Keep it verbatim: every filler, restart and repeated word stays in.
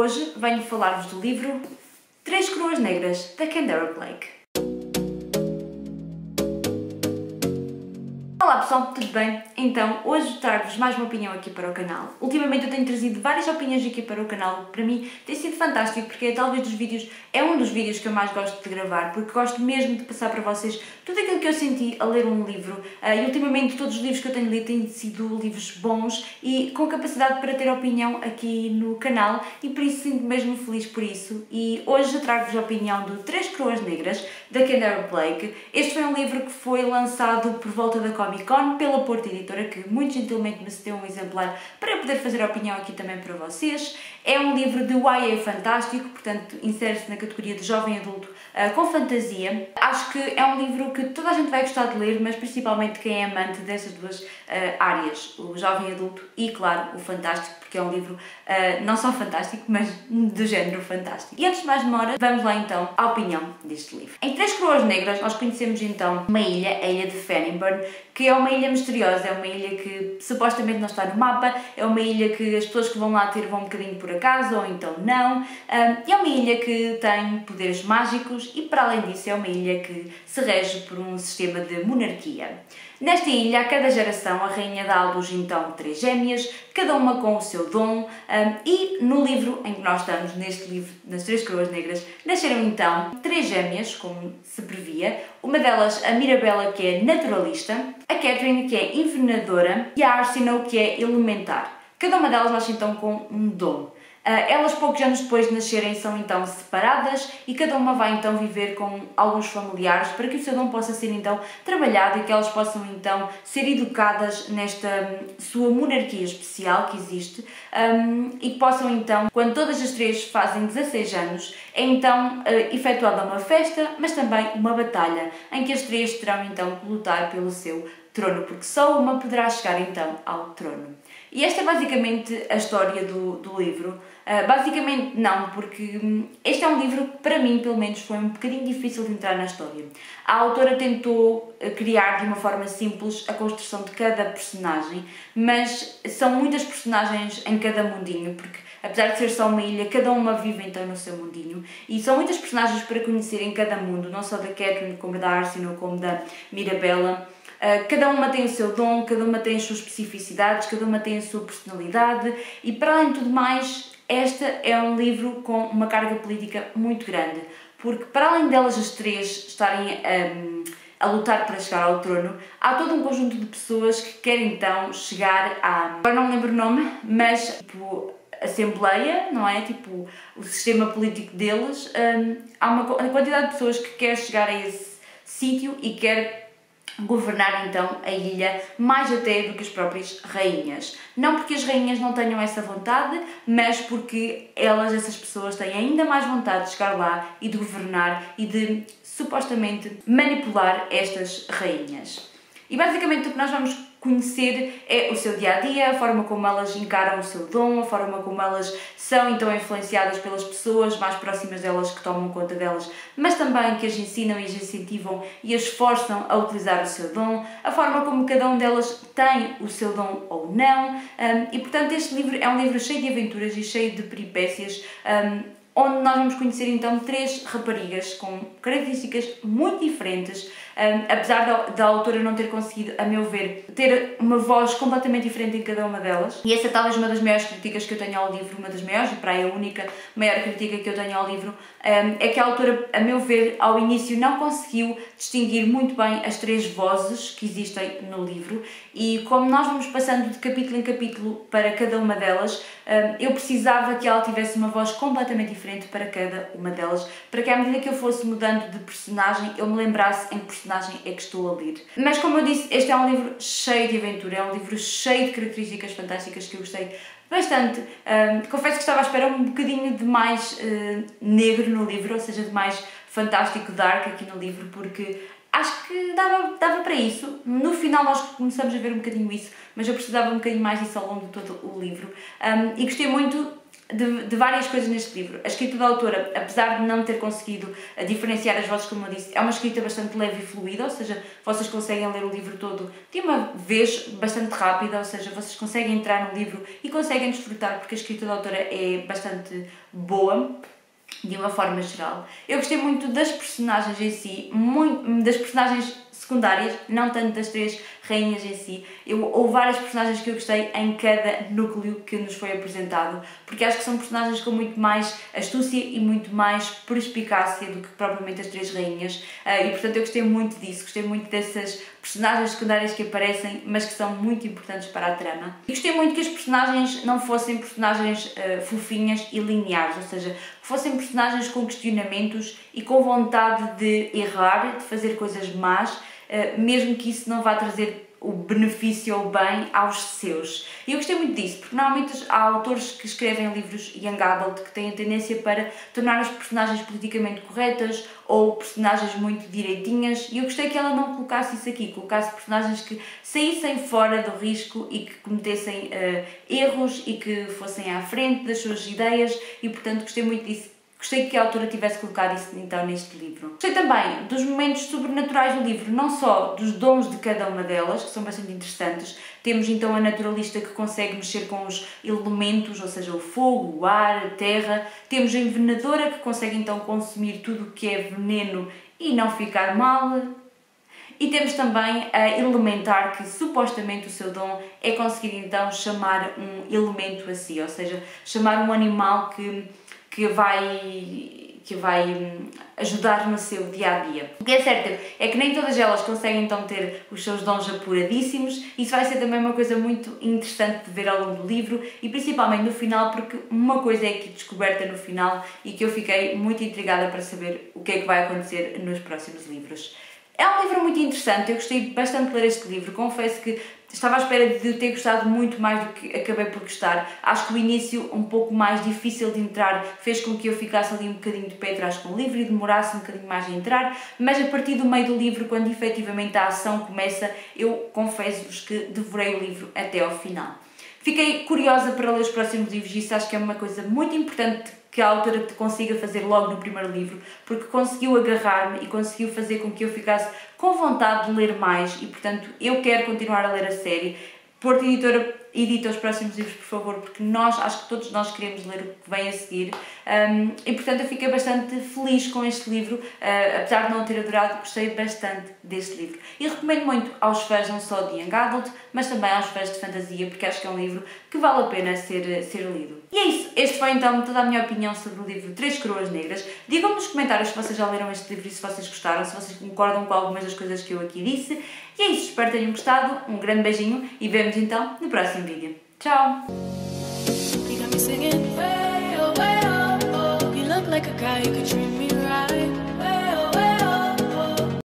Hoje venho falar-vos do livro Três Coroas Negras, da Kendare Blake. Olá pessoal, tudo bem? Então, hoje trago-vos mais uma opinião aqui para o canal. Ultimamente eu tenho trazido várias opiniões aqui para o canal. Para mim tem sido fantástico porque talvez dos vídeos, é um dos vídeos que eu mais gosto de gravar, porque gosto mesmo de passar para vocês tudo aquilo que eu senti a ler um livro. Uh, e ultimamente todos os livros que eu tenho lido têm sido livros bons e com capacidade para ter opinião aqui no canal, e por isso sinto mesmo feliz por isso. E hoje eu trago-vos a opinião do Três Coroas Negras, da Kendare Blake. Este foi um livro que foi lançado por volta da Comic Con pela Porto Editora, que muito gentilmente me cedeu um exemplar para eu poder fazer a opinião aqui também para vocês. É um livro de Y A fantástico, portanto insere-se na categoria de jovem adulto uh, com fantasia. Acho que é um livro que toda a gente vai gostar de ler, mas principalmente quem é amante dessas duas uh, áreas, o jovem adulto e, claro, o fantástico, porque é um livro uh, não só fantástico, mas do género fantástico. E antes de mais demora, vamos lá então à opinião deste livro. Em Três Coroas Negras nós conhecemos então uma ilha, a ilha de Fannyburn, que é uma ilha misteriosa, é uma ilha que supostamente não está no mapa, é uma ilha que as pessoas que vão lá ter vão um bocadinho por acaso, ou então não. Um, é uma ilha que tem poderes mágicos e, para além disso, é uma ilha que se rege por um sistema de monarquia. Nesta ilha, a cada geração, a rainha dá à luz então três gêmeas, cada uma com o seu dom, um, e no livro em que nós estamos, neste livro, nas Três Coroas Negras, nasceram então três gêmeas, como se previa, uma delas a Mirabella, que é naturalista, a Catherine, que é envenenadora, e a Arsinoe, que é elementar. Cada uma delas nasce então com um dom. Uh, elas, poucos anos depois de nascerem, são então separadas e cada uma vai então viver com alguns familiares para que o seu dom possa ser então trabalhado e que elas possam então ser educadas nesta um, sua monarquia especial que existe, um, e que possam então, quando todas as três fazem dezasseis anos, é então uh, efetuada uma festa, mas também uma batalha, em que as três terão então que lutar pelo seu trono, porque só uma poderá chegar então ao trono. E esta é basicamente a história do, do livro. Uh, basicamente não, porque este é um livro que para mim, pelo menos, foi um bocadinho difícil de entrar na história. A autora tentou criar de uma forma simples a construção de cada personagem, mas são muitas personagens em cada mundinho, porque apesar de ser só uma ilha, cada uma vive então no seu mundinho, e são muitas personagens para conhecer em cada mundo, não só da Catherine, como da Arsinoe, como da Mirabella. Cada uma tem o seu dom, cada uma tem as suas especificidades, cada uma tem a sua personalidade e, para além de tudo mais, este é um livro com uma carga política muito grande, porque para além delas as três estarem um, a lutar para chegar ao trono, há todo um conjunto de pessoas que querem então chegar à... agora não me lembro o nome, mas tipo... Assembleia, não é? Tipo, o sistema político deles. Um, há uma quantidade de pessoas que quer chegar a esse sítio e quer governar então a ilha, mais até do que as próprias rainhas. Não porque as rainhas não tenham essa vontade, mas porque elas, essas pessoas, têm ainda mais vontade de chegar lá e de governar e de, supostamente, manipular estas rainhas. E basicamente o que nós vamos conhecer é o seu dia-a-dia, a forma como elas encaram o seu dom, a forma como elas são então influenciadas pelas pessoas mais próximas delas que tomam conta delas, mas também que as ensinam e as incentivam e as forçam a utilizar o seu dom, a forma como cada um delas tem o seu dom ou não, e portanto este livro é um livro cheio de aventuras e cheio de peripécias, onde nós vamos conhecer então três raparigas com características muito diferentes, um, apesar da, da autora não ter conseguido, a meu ver, ter uma voz completamente diferente em cada uma delas. E essa é talvez uma das maiores críticas que eu tenho ao livro, uma das maiores, e para aí a única maior crítica que eu tenho ao livro, um, é que a autora, a meu ver, ao início não conseguiu distinguir muito bem as três vozes que existem no livro, e como nós vamos passando de capítulo em capítulo para cada uma delas, um, eu precisava que ela tivesse uma voz completamente diferente para cada uma delas, para que à medida que eu fosse mudando de personagem, eu me lembrasse em que personagem é que estou a ler. Mas como eu disse, este é um livro cheio de aventura, é um livro cheio de características fantásticas que eu gostei bastante. Um, confesso que estava à espera um bocadinho de mais uh, negro no livro, ou seja, de mais fantástico, dark aqui no livro, porque acho que dava, dava para isso. No final nós começamos a ver um bocadinho isso, mas eu precisava um bocadinho mais disso ao longo de todo o livro. Um, e gostei muito de, de várias coisas neste livro. A escrita da autora, apesar de não ter conseguido diferenciar as vozes, como eu disse, é uma escrita bastante leve e fluida, ou seja, vocês conseguem ler o livro todo de uma vez bastante rápida, ou seja, vocês conseguem entrar no livro e conseguem desfrutar, porque a escrita da autora é bastante boa, de uma forma geral. Eu gostei muito das personagens em si, muito, das personagens secundárias, não tanto das três rainhas em si. Eu, houve várias personagens que eu gostei em cada núcleo que nos foi apresentado, porque acho que são personagens com muito mais astúcia e muito mais perspicácia do que propriamente as três rainhas, e portanto eu gostei muito disso, gostei muito dessas personagens secundárias que aparecem, mas que são muito importantes para a trama. E gostei muito que as personagens não fossem personagens uh, fofinhas e lineares, ou seja, que fossem personagens com questionamentos e com vontade de errar, de fazer coisas más, Uh, mesmo que isso não vá trazer o benefício ou o bem aos seus. E eu gostei muito disso, porque normalmente há autores que escrevem livros young adult que têm a tendência para tornar as personagens politicamente corretas ou personagens muito direitinhas, e eu gostei que ela não colocasse isso aqui, colocasse personagens que saíssem fora do risco e que cometessem uh, erros e que fossem à frente das suas ideias, e portanto gostei muito disso. Gostei que a autora tivesse colocado isso então neste livro. Gostei também dos momentos sobrenaturais do livro, não só dos dons de cada uma delas, que são bastante interessantes. Temos então a naturalista que consegue mexer com os elementos, ou seja, o fogo, o ar, a terra. Temos a envenenadora que consegue então consumir tudo o que é veneno e não ficar mal. E temos também a elementar, que supostamente o seu dom é conseguir então chamar um elemento a si, ou seja, chamar um animal que... que vai, que vai ajudar no seu dia-a-dia. O que é certo é que nem todas elas conseguem então ter os seus dons apuradíssimos. Isso vai ser também uma coisa muito interessante de ver ao longo do livro, e principalmente no final, porque uma coisa é aqui descoberta no final e que eu fiquei muito intrigada para saber o que é que vai acontecer nos próximos livros. É um livro muito interessante, eu gostei bastante de ler este livro, confesso que estava à espera de ter gostado muito mais do que acabei por gostar. Acho que o início um pouco mais difícil de entrar fez com que eu ficasse ali um bocadinho de pé atrás com o livro e demorasse um bocadinho mais a entrar, mas a partir do meio do livro, quando efetivamente a ação começa, eu confesso-vos que devorei o livro até ao final. Fiquei curiosa para ler os próximos livros, e isso acho que é uma coisa muito importante que a autora consiga fazer logo no primeiro livro, porque conseguiu agarrar-me e conseguiu fazer com que eu ficasse com vontade de ler mais, e portanto eu quero continuar a ler a série. Porto Editora, edita os próximos livros, por favor, porque nós, acho que todos nós queremos ler o que vem a seguir, um, e portanto eu fiquei bastante feliz com este livro, uh, apesar de não o ter adorado, gostei bastante deste livro. E recomendo muito aos fãs não só de young adult, mas também aos fãs de fantasia, porque acho que é um livro que vale a pena ser, ser lido. E é isso, este foi então toda a minha opinião sobre o livro Três Coroas Negras. Digam-me nos comentários se vocês já leram este livro e se vocês gostaram, se vocês concordam com algumas das coisas que eu aqui disse. E é isso, espero que tenham gostado, um grande beijinho e vemos então no próximo vídeo. Tchau!